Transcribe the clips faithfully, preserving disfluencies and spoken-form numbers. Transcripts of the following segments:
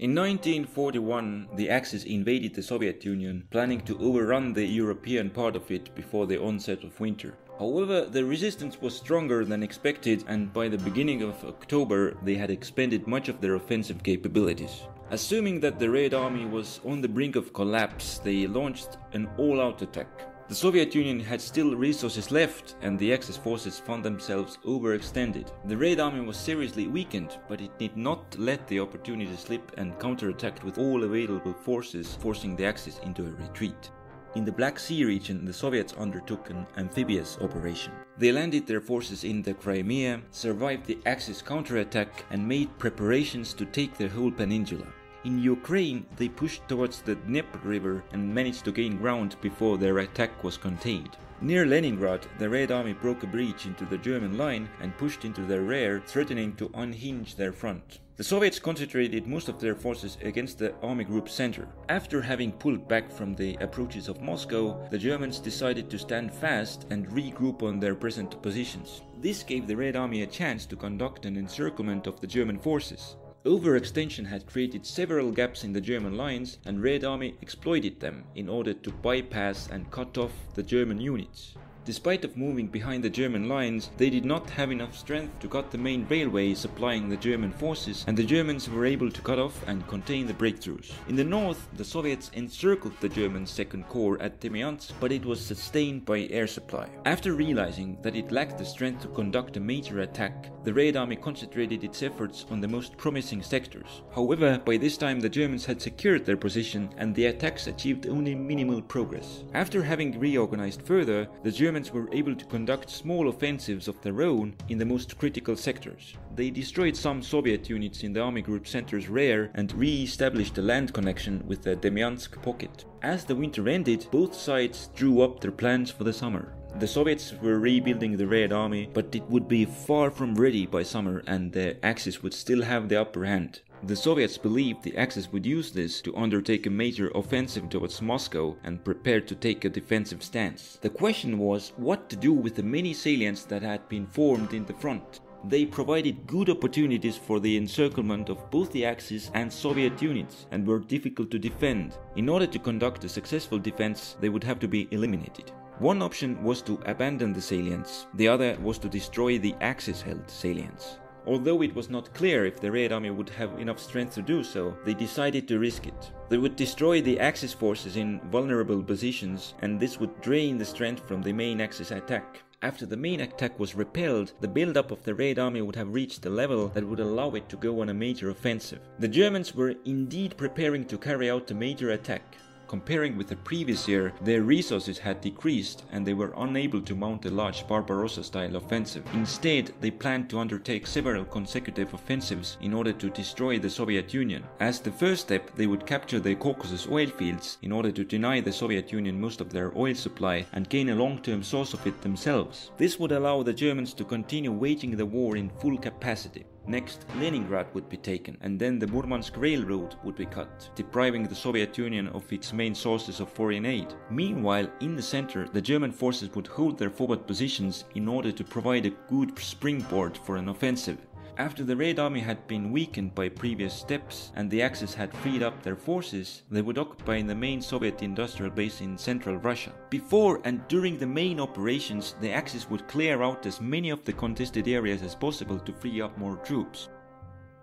In nineteen forty-one, the Axis invaded the Soviet Union, planning to overrun the European part of it before the onset of winter. However, the resistance was stronger than expected, and by the beginning of October they had expended much of their offensive capabilities. Assuming that the Red Army was on the brink of collapse, they launched an all-out attack. The Soviet Union had still resources left, and the Axis forces found themselves overextended. The Red Army was seriously weakened, but it did not let the opportunity slip and counterattacked with all available forces, forcing the Axis into a retreat. In the Black Sea region, the Soviets undertook an amphibious operation. They landed their forces in the Crimea, survived the Axis counterattack, and made preparations to take the whole peninsula. In Ukraine, they pushed towards the Dnieper River and managed to gain ground before their attack was contained. Near Leningrad, the Red Army broke a breach into the German line and pushed into their rear, threatening to unhinge their front. The Soviets concentrated most of their forces against the Army Group Center. After having pulled back from the approaches of Moscow, the Germans decided to stand fast and regroup on their present positions. This gave the Red Army a chance to conduct an encirclement of the German forces. Overextension had created several gaps in the German lines, and Red Army exploited them in order to bypass and cut off the German units. Despite of moving behind the German lines, they did not have enough strength to cut the main railway supplying the German forces, and the Germans were able to cut off and contain the breakthroughs. In the north, the Soviets encircled the German second Corps at Demyansk, but it was sustained by air supply. After realizing that it lacked the strength to conduct a major attack, the Red Army concentrated its efforts on the most promising sectors. However, by this time the Germans had secured their position, and the attacks achieved only minimal progress. After having reorganized further, the Germans The Germans were able to conduct small offensives of their own in the most critical sectors. They destroyed some Soviet units in the Army Group Center's rear and re-established a land connection with the Demyansk pocket. As the winter ended, both sides drew up their plans for the summer. The Soviets were rebuilding the Red Army, but it would be far from ready by summer, and the Axis would still have the upper hand. The Soviets believed the Axis would use this to undertake a major offensive towards Moscow and prepared to take a defensive stance. The question was what to do with the many salients that had been formed in the front. They provided good opportunities for the encirclement of both the Axis and Soviet units and were difficult to defend. In order to conduct a successful defense, they would have to be eliminated. One option was to abandon the salients, the other was to destroy the Axis-held salients. Although it was not clear if the Red Army would have enough strength to do so, they decided to risk it. They would destroy the Axis forces in vulnerable positions, and this would drain the strength from the main Axis attack. After the main attack was repelled, the build-up of the Red Army would have reached a level that would allow it to go on a major offensive. The Germans were indeed preparing to carry out a major attack. Comparing with the previous year, their resources had decreased and they were unable to mount a large Barbarossa-style offensive. Instead, they planned to undertake several consecutive offensives in order to destroy the Soviet Union. As the first step, they would capture the Caucasus oil fields in order to deny the Soviet Union most of their oil supply and gain a long-term source of it themselves. This would allow the Germans to continue waging the war in full capacity. Next, Leningrad would be taken, and then the Murmansk Railroad would be cut, depriving the Soviet Union of its main sources of foreign aid. Meanwhile, in the center, the German forces would hold their forward positions in order to provide a good springboard for an offensive. After the Red Army had been weakened by previous steps and the Axis had freed up their forces, they would occupy the main Soviet industrial base in central Russia. Before and during the main operations, the Axis would clear out as many of the contested areas as possible to free up more troops.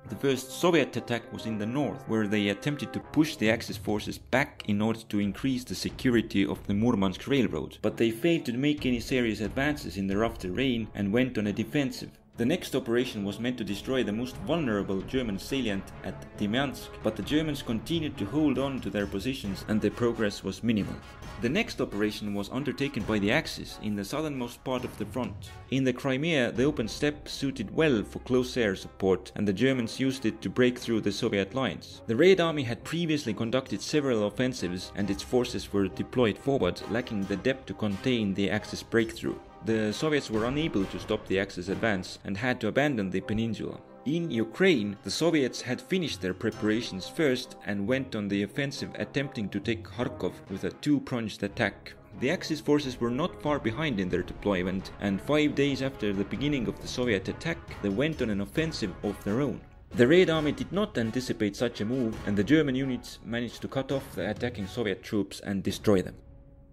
The first Soviet attack was in the north, where they attempted to push the Axis forces back in order to increase the security of the Murmansk Railroad, but they failed to make any serious advances in the rough terrain and went on a defensive. The next operation was meant to destroy the most vulnerable German salient at Demyansk, but the Germans continued to hold on to their positions and their progress was minimal. The next operation was undertaken by the Axis in the southernmost part of the front. In the Crimea, the open steppe suited well for close air support, and the Germans used it to break through the Soviet lines. The Red Army had previously conducted several offensives, and its forces were deployed forward, lacking the depth to contain the Axis breakthrough. The Soviets were unable to stop the Axis advance and had to abandon the peninsula. In Ukraine, the Soviets had finished their preparations first and went on the offensive, attempting to take Kharkov with a two-pronged attack. The Axis forces were not far behind in their deployment, and five days after the beginning of the Soviet attack, they went on an offensive of their own. The Red Army did not anticipate such a move, and the German units managed to cut off the attacking Soviet troops and destroy them.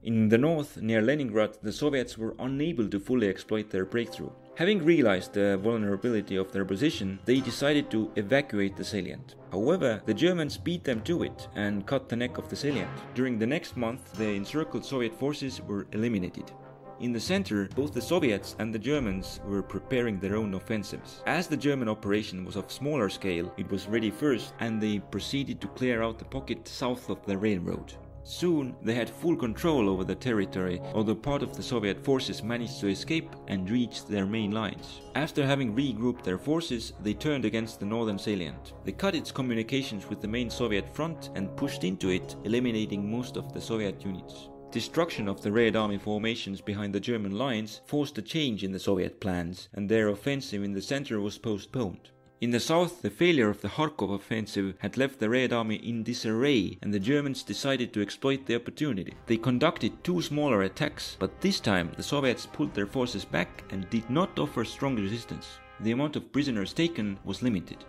In the north, near Leningrad, the Soviets were unable to fully exploit their breakthrough. Having realized the vulnerability of their position, they decided to evacuate the salient. However, the Germans beat them to it and cut the neck of the salient. During the next month, the encircled Soviet forces were eliminated. In the center, both the Soviets and the Germans were preparing their own offensives. As the German operation was of smaller scale, it was ready first, and they proceeded to clear out the pocket south of the railroad. Soon, they had full control over the territory, although part of the Soviet forces managed to escape and reach their main lines. After having regrouped their forces, they turned against the northern salient. They cut its communications with the main Soviet front and pushed into it, eliminating most of the Soviet units. Destruction of the Red Army formations behind the German lines forced a change in the Soviet plans, and their offensive in the center was postponed. In the south, the failure of the Kharkov offensive had left the Red Army in disarray, and the Germans decided to exploit the opportunity. They conducted two smaller attacks, but this time the Soviets pulled their forces back and did not offer strong resistance. The amount of prisoners taken was limited.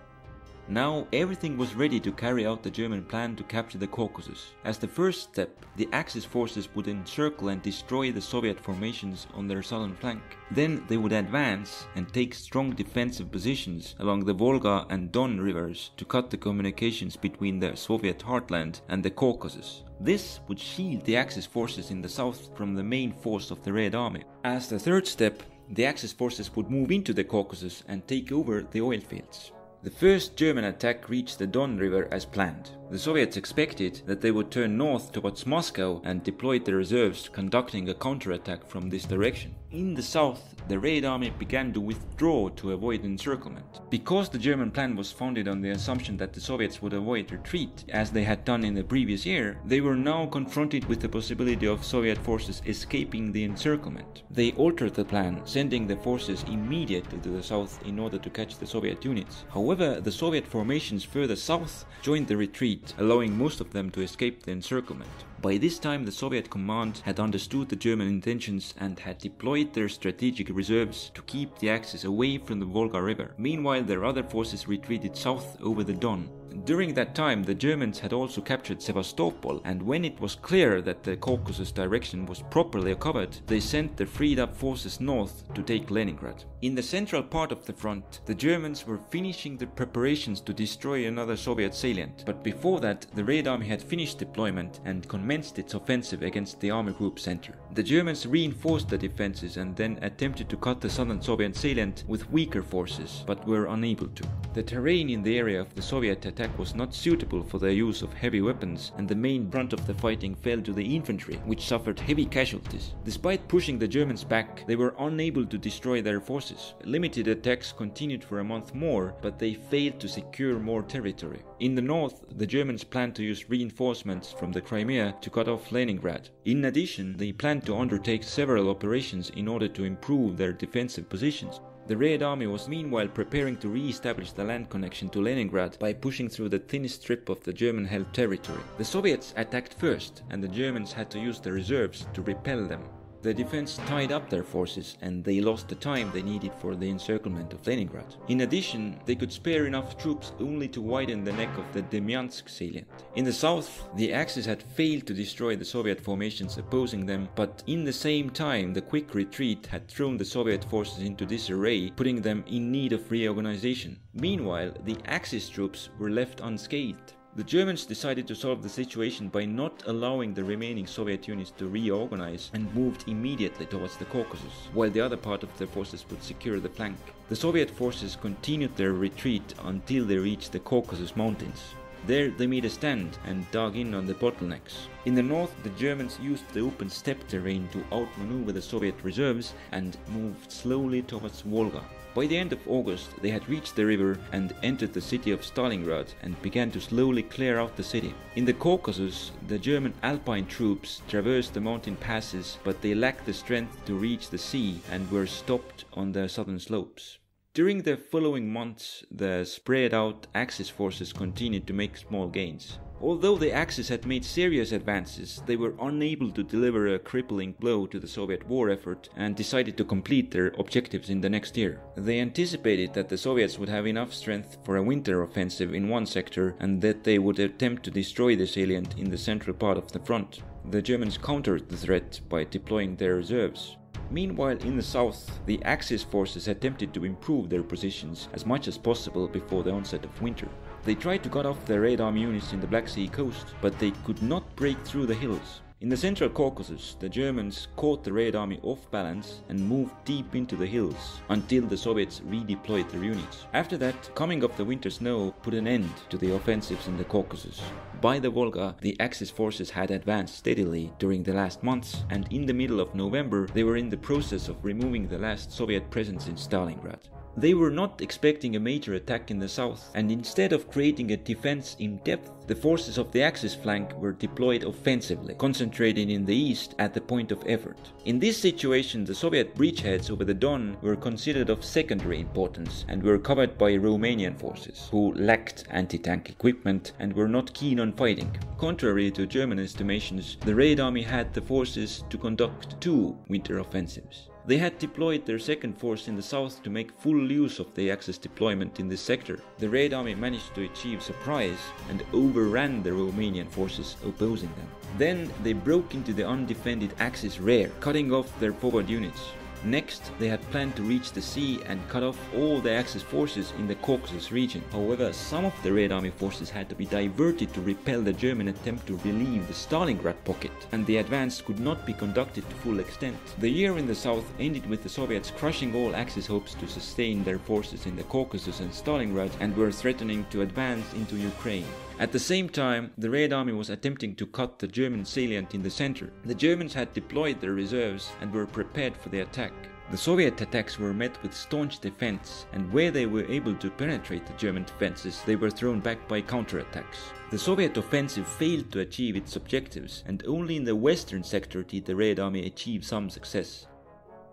Now everything was ready to carry out the German plan to capture the Caucasus. As the first step, the Axis forces would encircle and destroy the Soviet formations on their southern flank. Then they would advance and take strong defensive positions along the Volga and Don rivers to cut the communications between the Soviet heartland and the Caucasus. This would shield the Axis forces in the south from the main force of the Red Army. As the third step, the Axis forces would move into the Caucasus and take over the oil fields. The first German attack reached the Don River as planned. The Soviets expected that they would turn north towards Moscow and deployed their reserves, conducting a counterattack from this direction. In the south, the Red Army began to withdraw to avoid encirclement. Because the German plan was founded on the assumption that the Soviets would avoid retreat, as they had done in the previous year, they were now confronted with the possibility of Soviet forces escaping the encirclement. They altered the plan, sending the forces immediately to the south in order to catch the Soviet units. However, However, the Soviet formations further south joined the retreat, allowing most of them to escape the encirclement. By this time, the Soviet command had understood the German intentions and had deployed their strategic reserves to keep the Axis away from the Volga River. Meanwhile, their other forces retreated south over the Don. During that time, the Germans had also captured Sevastopol, and when it was clear that the Caucasus direction was properly covered, they sent the freed up forces north to take Leningrad. In the central part of the front, the Germans were finishing the preparations to destroy another Soviet salient, but before that, the Red Army had finished deployment and commenced its offensive against the Army Group Center. The Germans reinforced the defenses and then attempted to cut the southern Soviet salient with weaker forces, but were unable to. The terrain in the area of the Soviet attack was not suitable for the use of heavy weapons, and the main brunt of the fighting fell to the infantry, which suffered heavy casualties. Despite pushing the Germans back, they were unable to destroy their forces. Limited attacks continued for a month more, but they failed to secure more territory. In the north, the Germans planned to use reinforcements from the Crimea to cut off Leningrad. In addition, they planned to undertake several operations in order to improve their defensive positions. The Red Army was meanwhile preparing to re-establish the land connection to Leningrad by pushing through the thinnest strip of the German-held territory. The Soviets attacked first, and the Germans had to use their reserves to repel them. The defense tied up their forces, and they lost the time they needed for the encirclement of Leningrad. In addition, they could spare enough troops only to widen the neck of the Demyansk salient. In the south, the Axis had failed to destroy the Soviet formations opposing them, but in the same time, the quick retreat had thrown the Soviet forces into disarray, putting them in need of reorganization. Meanwhile, the Axis troops were left unscathed. The Germans decided to solve the situation by not allowing the remaining Soviet units to reorganize and moved immediately towards the Caucasus, while the other part of their forces would secure the flank. The Soviet forces continued their retreat until they reached the Caucasus mountains. There they made a stand and dug in on the bottlenecks. In the north, the Germans used the open steppe terrain to outmaneuver the Soviet reserves and moved slowly towards Volga. By the end of August, they had reached the river and entered the city of Stalingrad and began to slowly clear out the city. In the Caucasus, the German Alpine troops traversed the mountain passes, but they lacked the strength to reach the sea and were stopped on the southern slopes. During the following months, the spread out Axis forces continued to make small gains. Although the Axis had made serious advances, they were unable to deliver a crippling blow to the Soviet war effort and decided to complete their objectives in the next year. They anticipated that the Soviets would have enough strength for a winter offensive in one sector and that they would attempt to destroy the salient in the central part of the front. The Germans countered the threat by deploying their reserves. Meanwhile, in the south, the Axis forces attempted to improve their positions as much as possible before the onset of winter. They tried to cut off the Red Army units in the Black Sea coast, but they could not break through the hills. In the central Caucasus, the Germans caught the Red Army off balance and moved deep into the hills, until the Soviets redeployed their units. After that, coming of the winter snow put an end to the offensives in the Caucasus. By the Volga, the Axis forces had advanced steadily during the last months, and in the middle of November, they were in the process of removing the last Soviet presence in Stalingrad. They were not expecting a major attack in the south, and instead of creating a defense in depth, the forces of the Axis flank were deployed offensively, concentrating in the east at the point of effort. In this situation, the Soviet breachheads over the Don were considered of secondary importance and were covered by Romanian forces, who lacked anti-tank equipment and were not keen on fighting. Contrary to German estimations, the Red Army had the forces to conduct two winter offensives. They had deployed their second force in the south to make full use of the Axis deployment in this sector. The Red Army managed to achieve surprise and overran the Romanian forces opposing them. Then they broke into the undefended Axis rear, cutting off their forward units. Next, they had planned to reach the sea and cut off all the Axis forces in the Caucasus region. However, some of the Red Army forces had to be diverted to repel the German attempt to relieve the Stalingrad pocket, and the advance could not be conducted to full extent. The year in the south ended with the Soviets crushing all Axis hopes to sustain their forces in the Caucasus and Stalingrad, and were threatening to advance into Ukraine. At the same time, the Red Army was attempting to cut the German salient in the center. The Germans had deployed their reserves and were prepared for the attack. The Soviet attacks were met with staunch defense, and where they were able to penetrate the German defenses, they were thrown back by counterattacks. The Soviet offensive failed to achieve its objectives, and only in the western sector did the Red Army achieve some success.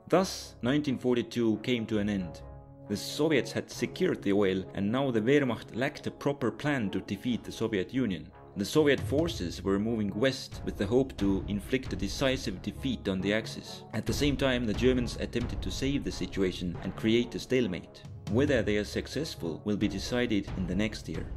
Thus, nineteen forty-two came to an end. The Soviets had secured the oil, and now the Wehrmacht lacked a proper plan to defeat the Soviet Union. The Soviet forces were moving west with the hope to inflict a decisive defeat on the Axis. At the same time, the Germans attempted to save the situation and create a stalemate. Whether they are successful will be decided in the next year.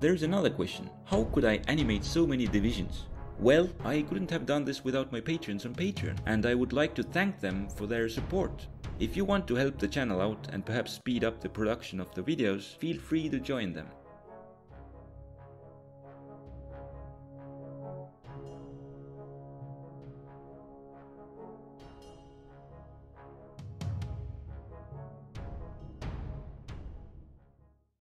There is another question: how could I animate so many divisions? Well, I couldn't have done this without my patrons on Patreon, and I would like to thank them for their support. If you want to help the channel out and perhaps speed up the production of the videos, feel free to join them.